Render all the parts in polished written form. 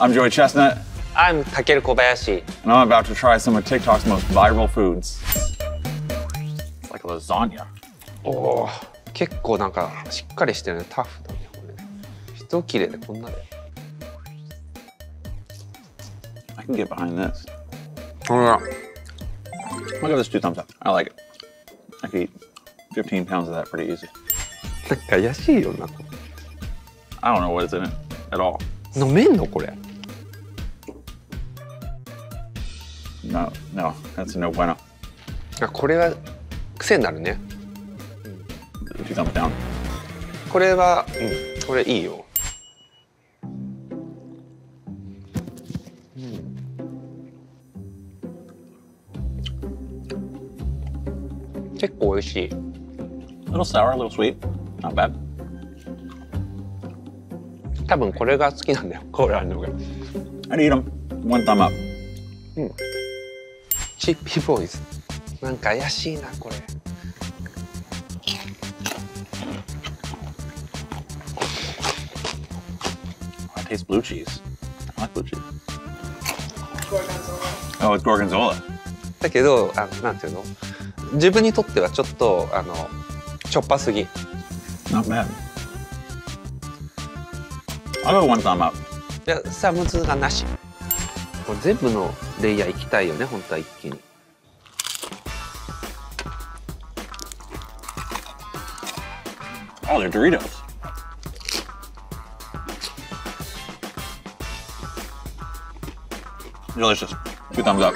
I'm Joey Chestnut. I'm Takeru Kobayashi. And I'm about to try some of TikTok's most viral foods. It's like lasagna. Oh,結構なんかしっかりしてるね。タフだねこれね。一切れでこんなで。I can get behind this. I'll give this 2 thumbs up. I like it. I could eat 15 pounds of that pretty easy. I don't know what is in it at all. No, no, that's a no bueno. If you thumbs down. A little sour, a little sweet. Not bad. I'd eat them. 1 thumb up. Chickpea boys. I taste blue cheese. I like blue cheese. Gorgonzola. Oh, it's gorgonzola. Not bad. I'll go 1 thumb up. Oh, they're Doritos. Delicious. 2 thumbs up.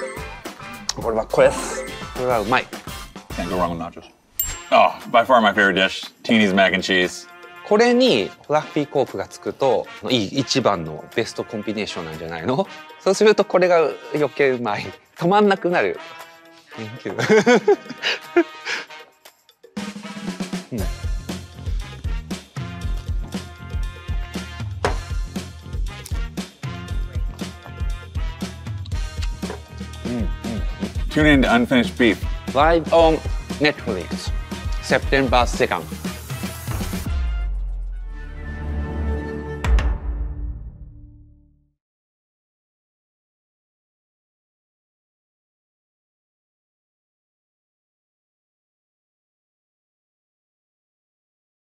What about Chris? What about Mike? Can't go wrong with nachos. Oh, by far my favorite dish, Teeny's mac and cheese. Thank you. Tune in to Unfinished Beef. Live on Netflix, September 2nd.